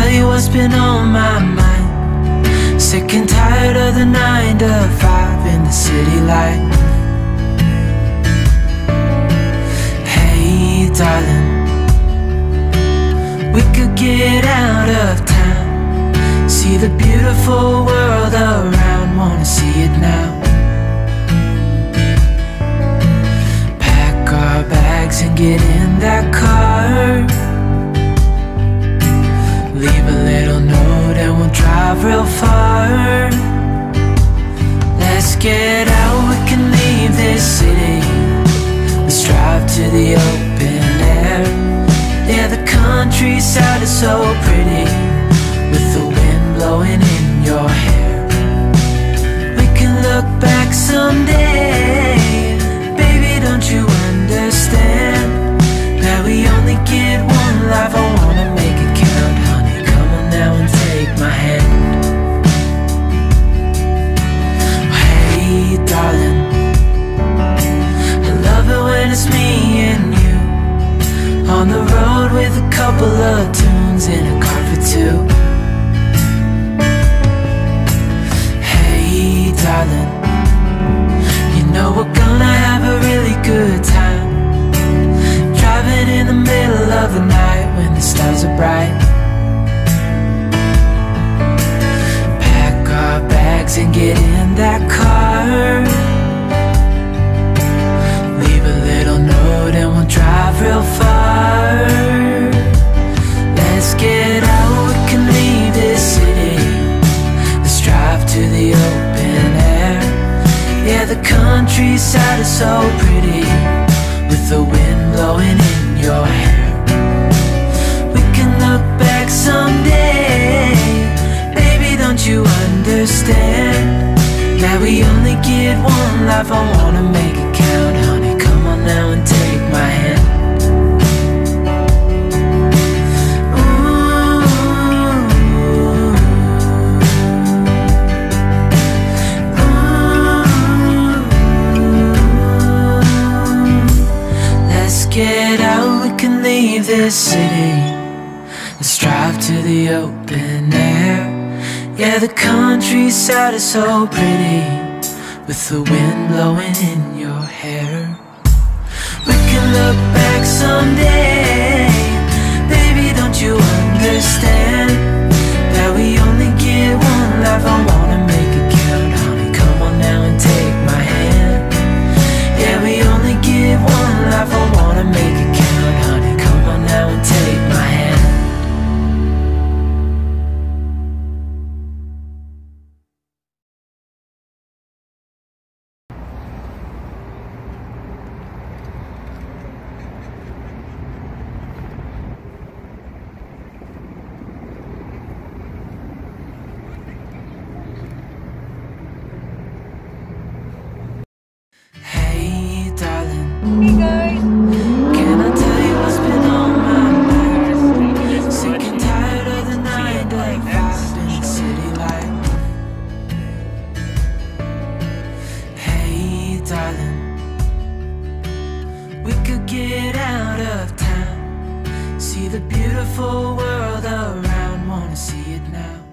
tell you what's been on my mind. Sick and tired of the 9 to 5 in the city light. Hey darling, we could get out of town, see the beautiful world around, wanna see it now. Pack our bags and get in that car. Leave a little note and we'll drive real far. Let's get out, we can leave this city. Let's drive to the open air. Yeah, the countryside is so pretty, with the wind blowing in your hair. We can look back someday. Baby, don't you understand that we only get one life? I wanna make it count. Now and take my hand. Hey darling, I love it when it's me and you, on the road with a couple of tunes in a car for two. Hey darling, you know we're gonna have a really good time, driving in the middle of the night when the stars are bright. And get in that car. Leave a little note and we'll drive real far. Let's get out, we can leave this city. Let's drive to the open air. Yeah, the countryside is so pretty, with the wind blowing in your hair. We can look back someday. Baby, don't you understand that we only get one life? I wanna make it count, honey, come on now and take my hand. Ooh. Ooh. Let's get out, we can leave this city. Let's drive to the open air. Yeah, the countryside is so pretty, with the wind blowing in your hair. We can look back someday. Baby, don't you understand that we only get one life? I wanna make it count, honey, come on now and take my hand. Yeah, we only get one life, I wanna make it count, honey, come on now and take my hand. See the beautiful world around, wanna see it now.